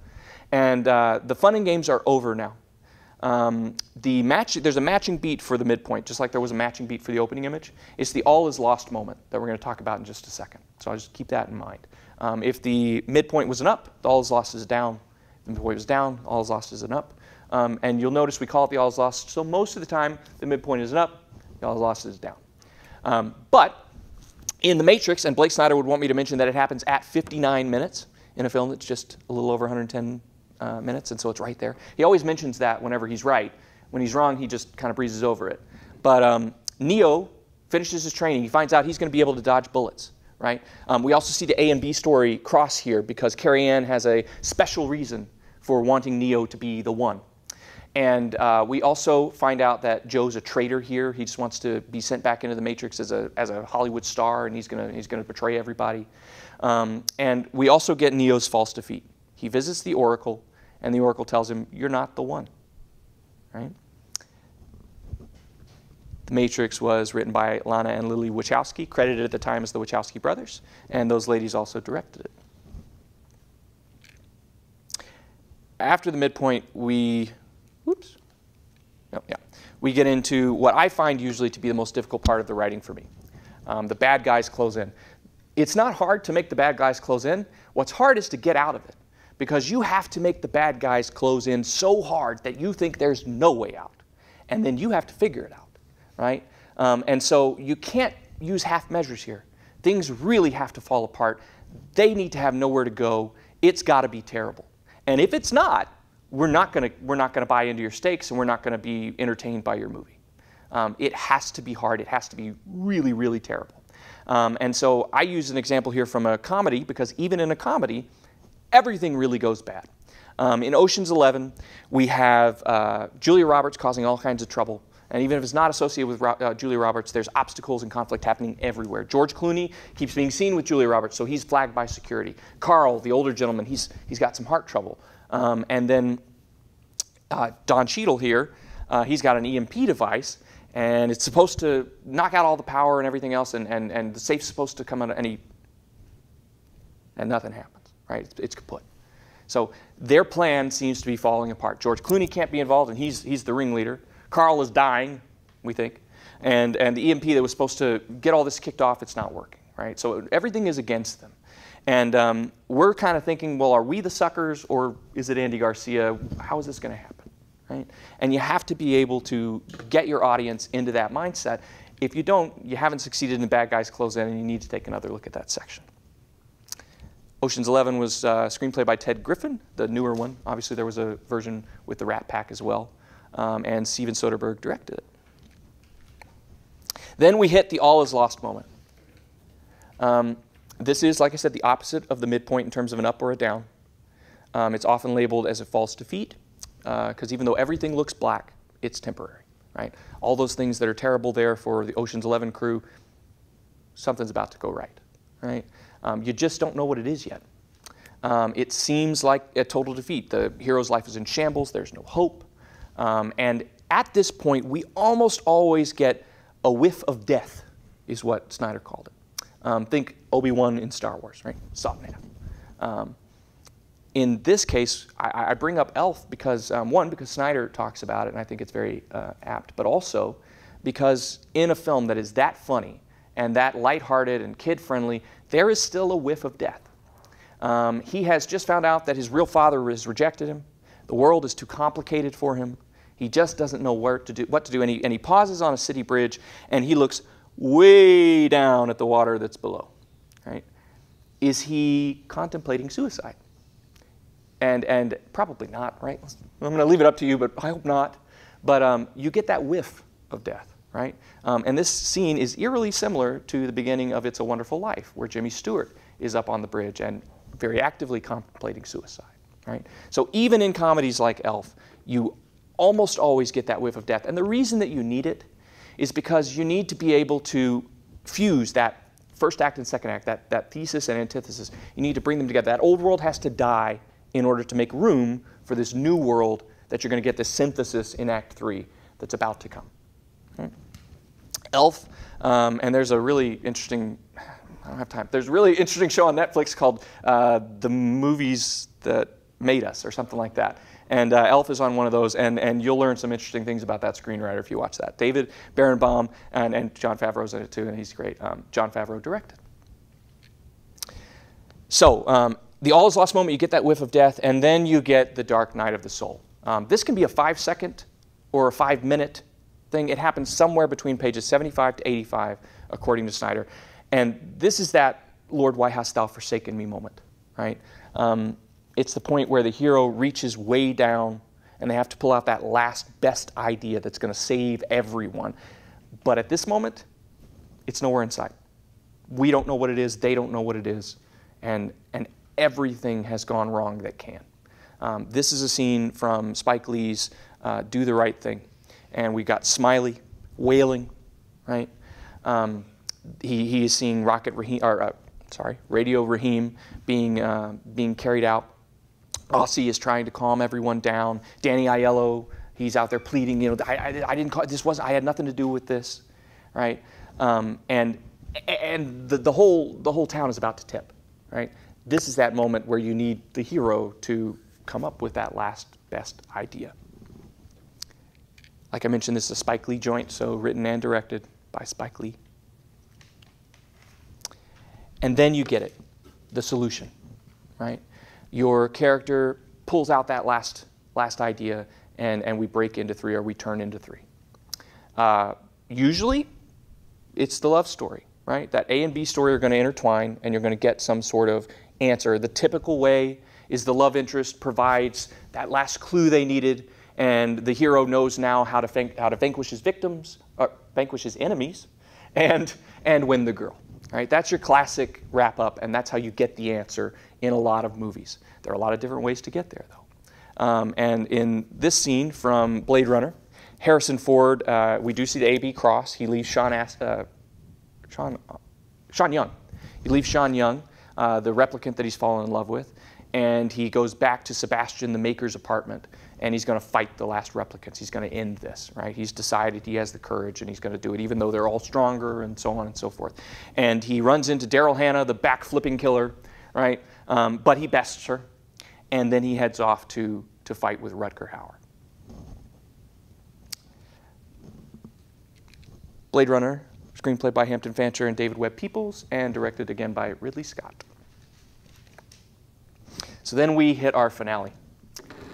And the fun and games are over now. There's a matching beat for the midpoint, just like there was a matching beat for the opening image. It's the all is lost moment that we're going to talk about in just a second. So I'll just keep that in mind. If the midpoint was an up, the all is lost is down. If the midpoint was down, all is lost is an up. And you'll notice we call it the all is lost. So most of the time, the midpoint is an up, the all is lost is down. But in The Matrix, and Blake Snyder would want me to mention that it happens at 59 minutes in a film that's just a little over 110 minutes, and so it's right there. He always mentions that whenever he's right. When he's wrong, he just kind of breezes over it. But Neo finishes his training. He finds out he's going to be able to dodge bullets, right? We also see the A and B story cross here, because Carrie Ann has a special reason for wanting Neo to be the one. And we also find out that Joe's a traitor here. He just wants to be sent back into the Matrix as a Hollywood star, and he's going to betray everybody. And we also get Neo's false defeat. He visits the Oracle, and the Oracle tells him, you're not the one, right? The Matrix was written by Lana and Lily Wachowski, credited at the time as the Wachowski brothers, and those ladies also directed it. After the midpoint, we get into what I find usually to be the most difficult part of the writing for me. The bad guys close in. It's not hard to make the bad guys close in. What's hard is to get out of it, because you have to make the bad guys close in so hard that you think there's no way out, and then you have to figure it out, right? And so you can't use half measures here. Things really have to fall apart. They need to have nowhere to go. It's got to be terrible. And if it's not, we're not going to buy into your stakes, and we're not going to be entertained by your movie. It has to be hard. It has to be really, really terrible. And so I use an example here from a comedy, because even in a comedy, everything really goes bad. In Ocean's 11, we have Julia Roberts causing all kinds of trouble. And even if it's not associated with Julia Roberts, there's obstacles and conflict happening everywhere. George Clooney keeps being seen with Julia Roberts, so he's flagged by security. Carl, the older gentleman, he's got some heart trouble. And then Don Cheadle here, he's got an EMP device, and it's supposed to knock out all the power and everything else, and the safe's supposed to come out, and nothing happens, right? It's kaput. So their plan seems to be falling apart. George Clooney can't be involved, and he's the ringleader. Carl is dying, we think, and the EMP that was supposed to get all this kicked off, it's not working, right? So everything is against them. And we're kind of thinking, well, are we the suckers, or is it Andy Garcia? How is this going to happen, right? And you have to be able to get your audience into that mindset. If you don't, you haven't succeeded in the bad guys close in, and you need to take another look at that section. Ocean's 11 was a screenplay by Ted Griffin, the newer one. Obviously, there was a version with the Rat Pack as well. And Steven Soderbergh directed it. Then we hit the all is lost moment. This is, like I said, the opposite of the midpoint in terms of an up or a down. It's often labeled as a false defeat, because even though everything looks black, it's temporary, right? All those things that are terrible there for the Ocean's 11 crew, something's about to go right, right? You just don't know what it is yet. It seems like a total defeat. The hero's life is in shambles. There's no hope. And at this point, we almost always get a whiff of death, is what Snyder called it. Think Obi-Wan in Star Wars, right? Sopnap. In this case, I bring up Elf because, one, because Snyder talks about it, and I think it's very apt, but also because in a film that is that funny and that lighthearted and kid-friendly, there is still a whiff of death. He has just found out that his real father has rejected him. The world is too complicated for him. He just doesn't know what to do, and he pauses on a city bridge, and he looks way down at the water that's below, right? Is he contemplating suicide? And probably not, right? I'm going to leave it up to you, but I hope not. But you get that whiff of death, right? And this scene is eerily similar to the beginning of It's a Wonderful Life, where Jimmy Stewart is up on the bridge and very actively contemplating suicide. Right? So even in comedies like Elf, you almost always get that whiff of death. And the reason that you need it is because you need to be able to fuse that first act and second act, that thesis and antithesis. You need to bring them together. That old world has to die in order to make room for this new world that you're going to get this synthesis in Act 3 that's about to come. Right? Elf, and there's a really interesting... I don't have time. There's a really interesting show on Netflix called The Movies That... Made Us, or something like that. And Elf is on one of those, and you'll learn some interesting things about that screenwriter if you watch that. David Barenbaum and Jon Favreau's in it too, and he's great. Jon Favreau directed. So the all is lost moment, you get that whiff of death, and then you get the dark night of the soul. This can be a 5-second or a 5-minute thing. It happens somewhere between pages 75 to 85, according to Snyder. And this is that, Lord, why hast thou forsaken me moment, right? It's the point where the hero reaches way down, and they have to pull out that last best idea that's going to save everyone. But at this moment, it's nowhere in sight. We don't know what it is. They don't know what it is. And everything has gone wrong that can. This is a scene from Spike Lee's Do the Right Thing. And we've got Smiley wailing, right? He is seeing Rocket Raheem, or Radio Raheem being carried out. Ossie is trying to calm everyone down. Danny Aiello, he's out there pleading, you know, I didn't call, this was, I had nothing to do with this, right? And the whole town is about to tip, right? This is that moment where you need the hero to come up with that last best idea. Like I mentioned, this is a Spike Lee joint, so written and directed by Spike Lee. And then you get it, the solution, right? Your character pulls out that last idea, and we break into three, or we turn into three. Usually, it's the love story, right? That A and B story are going to intertwine, and you're going to get some sort of answer. The typical way is the love interest provides that last clue they needed, and the hero knows now how to vanquish his victims, or vanquish his enemies, and win the girl. Right? That's your classic wrap-up, and that's how you get the answer in a lot of movies. There are a lot of different ways to get there, though. And in this scene from Blade Runner, Harrison Ford, we do see the A-B cross. He leaves Sean Young. He leaves Sean Young, the replicant that he's fallen in love with, and he goes back to Sebastian the Maker's apartment, and he's going to fight the last replicants. He's going to end this, right? He's decided he has the courage, and he's going to do it, even though they're all stronger and so on and so forth. And he runs into Daryl Hannah, the back-flipping killer, right? But he bests her, and then he heads off to fight with Rutger Hauer. Blade Runner, screenplay by Hampton Fancher and David Webb Peoples, and directed again by Ridley Scott. So then we hit our finale.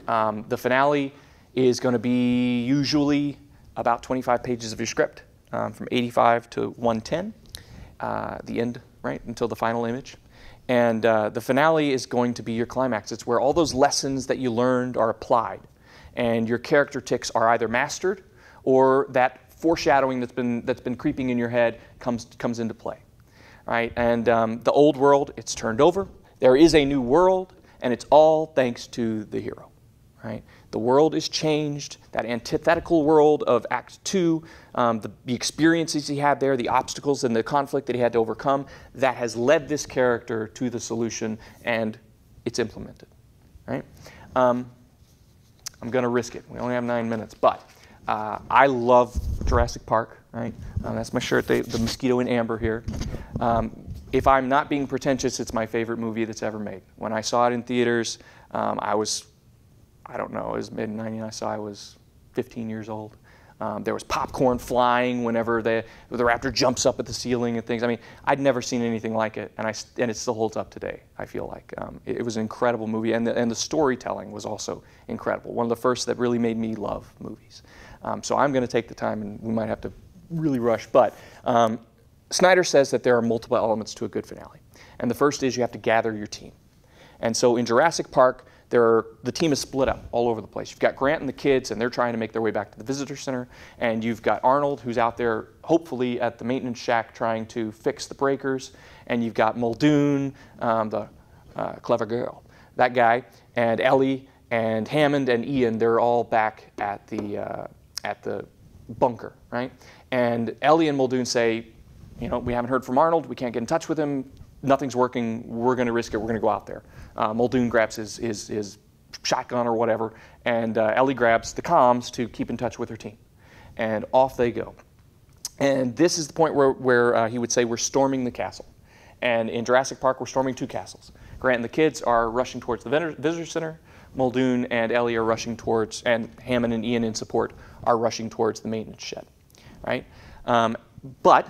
The finale is going to be usually about 25 pages of your script, from 85 to 110, the end, right, until the final image. And the finale is going to be your climax. It's where all those lessons that you learned are applied, and your character tics are either mastered, or that foreshadowing that's been creeping in your head comes into play, right? And the old world, it's turned over. There is a new world, and it's all thanks to the hero. Right? The world is changed, that antithetical world of Act 2, the experiences he had there, the obstacles and the conflict that he had to overcome, that has led this character to the solution, and it's implemented. Right? I'm going to risk it. We only have 9 minutes, but I love Jurassic Park. Right? That's my shirt, the mosquito in amber here. If I'm not being pretentious, it's my favorite movie that's ever made. When I saw it in theaters, I don't know, it was mid-'90s, so I was 15 years old. There was popcorn flying whenever the raptor jumps up at the ceiling and things. I mean, I'd never seen anything like it, and it still holds up today, I feel like. It was an incredible movie, and the storytelling was also incredible. One of the first that really made me love movies. So I'm going to take the time, and we might have to really rush, but Snyder says that there are multiple elements to a good finale. And the first is you have to gather your team. And so in Jurassic Park, the team is split up all over the place. You've got Grant and the kids, and they're trying to make their way back to the visitor center. And you've got Arnold, who's out there, hopefully, at the maintenance shack trying to fix the breakers. And you've got Muldoon, the clever girl, that guy, and Ellie, and Hammond, and Ian. They're all back at the bunker, right? And Ellie and Muldoon say, you know, we haven't heard from Arnold. We can't get in touch with him. Nothing's working. We're going to risk it. We're going to go out there. Muldoon grabs his shotgun or whatever, and Ellie grabs the comms to keep in touch with her team. And off they go. And this is the point where he would say, we're storming the castle. And in Jurassic Park, we're storming two castles. Grant and the kids are rushing towards the visitor center. Muldoon and Ellie are rushing towards, and Hammond and Ian in support are rushing towards the maintenance shed. Right? But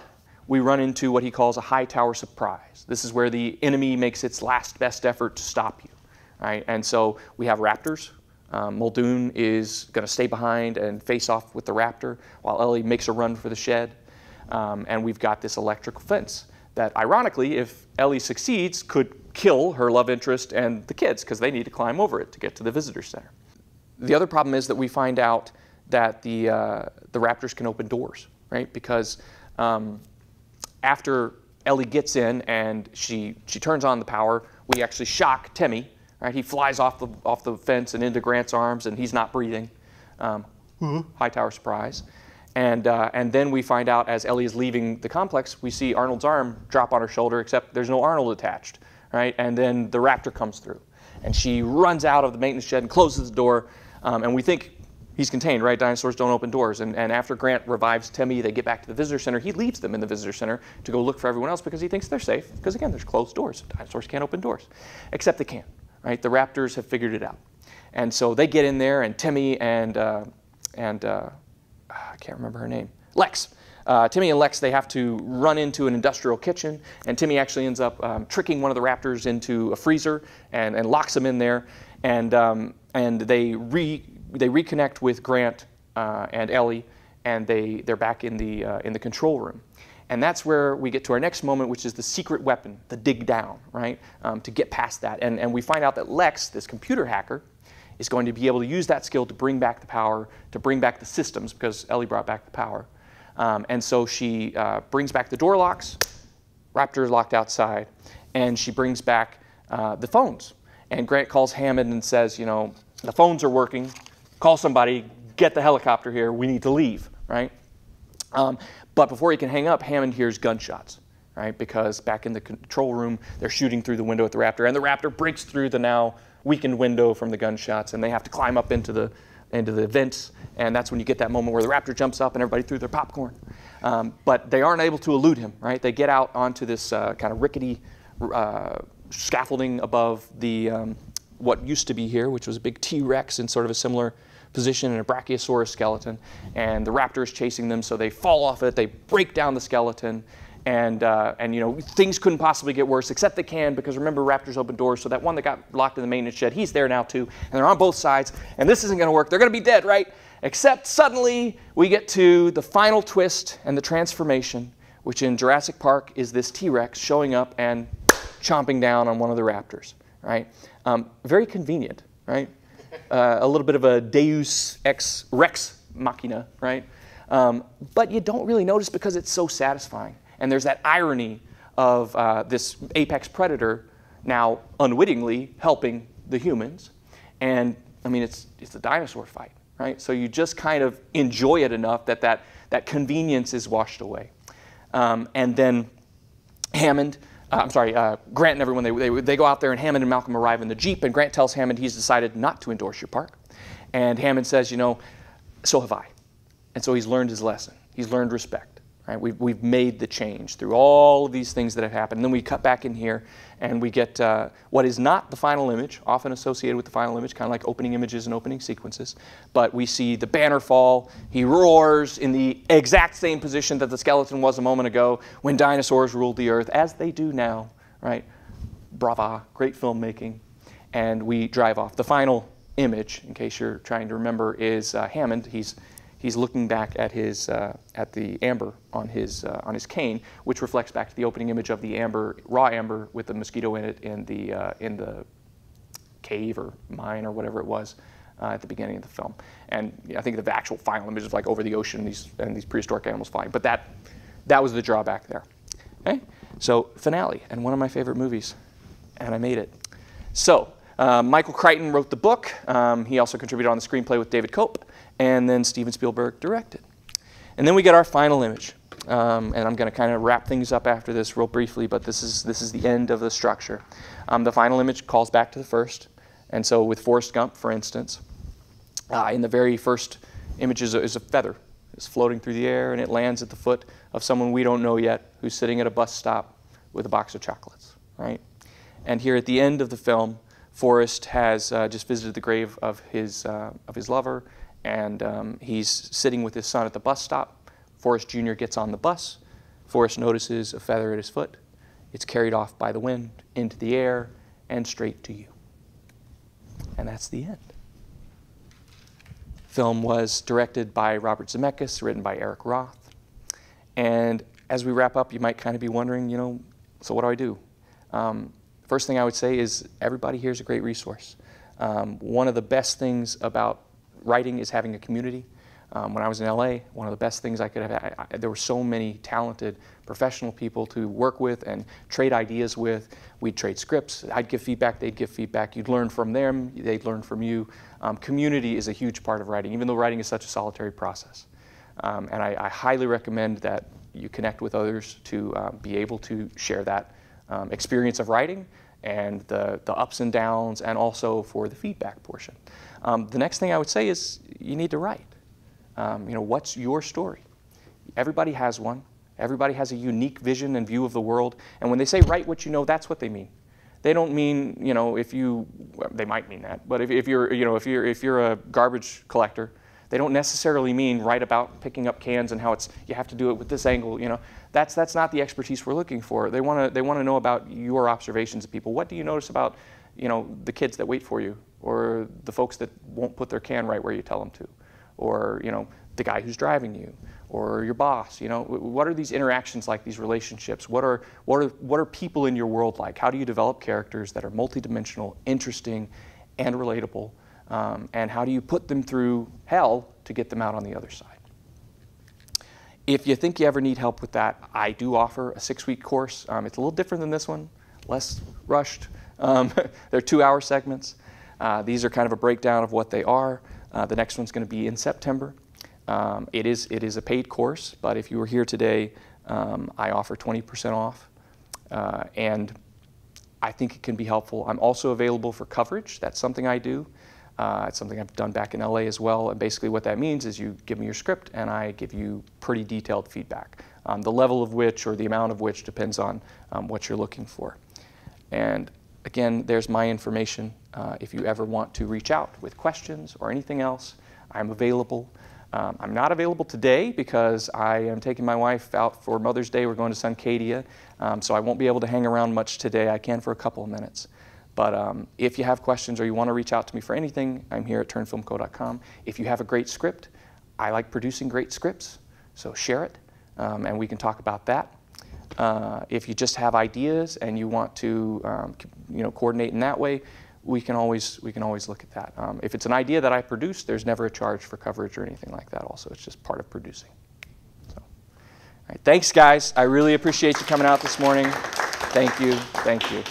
we run into what he calls a high tower surprise. This is where the enemy makes its last best effort to stop you. Right? And so we have raptors. Muldoon is going to stay behind and face off with the raptor while Ellie makes a run for the shed. And we've got this electrical fence that, ironically, if Ellie succeeds, could kill her love interest and the kids, because they need to climb over it to get to the visitor center. The other problem is that we find out that the raptors can open doors, right? Because after Ellie gets in and she turns on the power, we actually shock Timmy. Right? He flies off the fence and into Grant's arms, and he's not breathing. High tower surprise. And then we find out as Ellie is leaving the complex, we see Arnold's arm drop on her shoulder, except there's no Arnold attached, right? And then the raptor comes through, and she runs out of the maintenance shed and closes the door, and we think he's contained, right? Dinosaurs don't open doors. And after Grant revives Timmy, they get back to the visitor center. He leaves them in the visitor center to go look for everyone else because he thinks they're safe, because again, there's closed doors. Dinosaurs can't open doors, except they can, right? The raptors have figured it out. And so they get in there, and Timmy and I can't remember her name, Lex. Timmy and Lex, they have to run into an industrial kitchen, and Timmy actually ends up tricking one of the raptors into a freezer and locks him in there, and they reconnect with Grant and Ellie, and they're back in the control room. And that's where we get to our next moment, which is the secret weapon, the dig down, right, to get past that. And we find out that Lex, this computer hacker, is going to be able to use that skill to bring back the power, to bring back the systems, because Ellie brought back the power. And so she brings back the door locks, raptors locked outside, and she brings back the phones. And Grant calls Hammond and says, you know, the phones are working, call somebody, get the helicopter here, we need to leave, right? But before he can hang up, Hammond hears gunshots, right? Because back in the control room, they're shooting through the window at the raptor, and the raptor breaks through the now weakened window from the gunshots, and they have to climb up into the vents, and that's when you get that moment where the raptor jumps up and everybody threw their popcorn. But they aren't able to elude him, right? They get out onto this kind of rickety scaffolding above the what used to be here, which was a big T-Rex in sort of a similar position and a Brachiosaurus skeleton, and the raptor is chasing them, so they fall off it, they break down the skeleton, and you know, things couldn't possibly get worse, except they can, because remember, raptors open doors, so that one that got locked in the maintenance shed, he's there now too, and they're on both sides, and this isn't gonna work, they're gonna be dead, right? Except suddenly, we get to the final twist and the transformation, which in Jurassic Park is this T-Rex showing up and chomping down on one of the raptors, right? Very convenient, right? A little bit of a Deus ex Rex machina, right? But you don't really notice because it's so satisfying. And there's that irony of this apex predator now unwittingly helping the humans. And I mean, it's a dinosaur fight, right? So you just kind of enjoy it enough that that convenience is washed away. And then Hammond, Grant and everyone, they go out there, and Hammond and Malcolm arrive in the Jeep, and Grant tells Hammond he's decided not to endorse your park. And Hammond says, you know, so have I. And so he's learned his lesson. He's learned respect. Right? We've made the change through all of these things that have happened. And then we cut back in here, and we get what is not the final image, often associated with the final image, kind of like opening images and opening sequences. But we see the banner fall. He roars in the exact same position that the skeleton was a moment ago when dinosaurs ruled the earth, as they do now, right? Brava, great filmmaking. And we drive off. The final image, in case you're trying to remember, is Hammond. He's looking back at his at the amber on his cane, which reflects back to the opening image of the amber, raw amber with the mosquito in it in the cave or mine or whatever it was at the beginning of the film. And I think the actual final image is like over the ocean and these prehistoric animals flying. But that was the drawback there. Okay, so finale and one of my favorite movies, and I made it. So. Michael Crichton wrote the book. He also contributed on the screenplay with David Cope, and then Steven Spielberg directed. And then we get our final image. And I'm going to kind of wrap things up after this real briefly, but this is the end of the structure. The final image calls back to the first. And so with Forrest Gump, for instance, in the very first image is a feather. It's floating through the air, and it lands at the foot of someone we don't know yet who's sitting at a bus stop with a box of chocolates, right? And here at the end of the film, Forrest has just visited the grave of his lover, and he's sitting with his son at the bus stop. Forrest Jr. gets on the bus. Forrest notices a feather at his foot. It's carried off by the wind into the air and straight to you. And that's the end. Film was directed by Robert Zemeckis, written by Eric Roth. And as we wrap up, you might kind of be wondering, you know, so what do I do? First thing I would say is everybody here is a great resource. One of the best things about writing is having a community. When I was in LA, one of the best things I could have, there were so many talented professional people to work with and trade ideas with. We'd trade scripts, I'd give feedback, they'd give feedback. You'd learn from them, they'd learn from you. Community is a huge part of writing, even though writing is such a solitary process. And I highly recommend that you connect with others to be able to share that experience of writing and the ups and downs, and also for the feedback portion. The next thing I would say is you need to write. You know, what's your story? Everybody has one. Everybody has a unique vision and view of the world. And when they say write what you know, that's what they mean. They don't mean, you know, if you, well, they might mean that, but if you're, you know, if you're a garbage collector, they don't necessarily mean write about picking up cans and how it's, you have to do it with this angle, you know. That's not the expertise we're looking for. They want to know about your observations of people. What do you notice about, you know, the kids that wait for you, or the folks that won't put their can right where you tell them to, or, you know, the guy who's driving you, or your boss, you know. What are these interactions like, these relationships? What are people in your world like? How do you develop characters that are multidimensional, interesting, and relatable? And how do you put them through hell to get them out on the other side? If you think you ever need help with that, I do offer a 6-week course. It's a little different than this one, less rushed. They're 2-hour segments. These are kind of a breakdown of what they are. The next one's going to be in September. It is a paid course, but if you were here today, I offer 20% off. And I think it can be helpful. I'm also available for coverage. That's something I do. It's something I've done back in LA as well, and basically what that means is you give me your script and I give you pretty detailed feedback, the level of which or the amount of which depends on what you're looking for. And again, there's my information. If you ever want to reach out with questions or anything else, I'm available. I'm not available today because I am taking my wife out for Mother's Day. We're going to Suncadia, so I won't be able to hang around much today. I can for a couple of minutes. But if you have questions or you want to reach out to me for anything, I'm here at turnfilmco.com. If you have a great script, I like producing great scripts, so share it, and we can talk about that. If you just have ideas and you want to, you know, coordinate in that way, we can always look at that. If it's an idea that I produce, there's never a charge for coverage or anything like that. Also, it's just part of producing. So, all right, thanks, guys. I really appreciate you coming out this morning. Thank you. Thank you.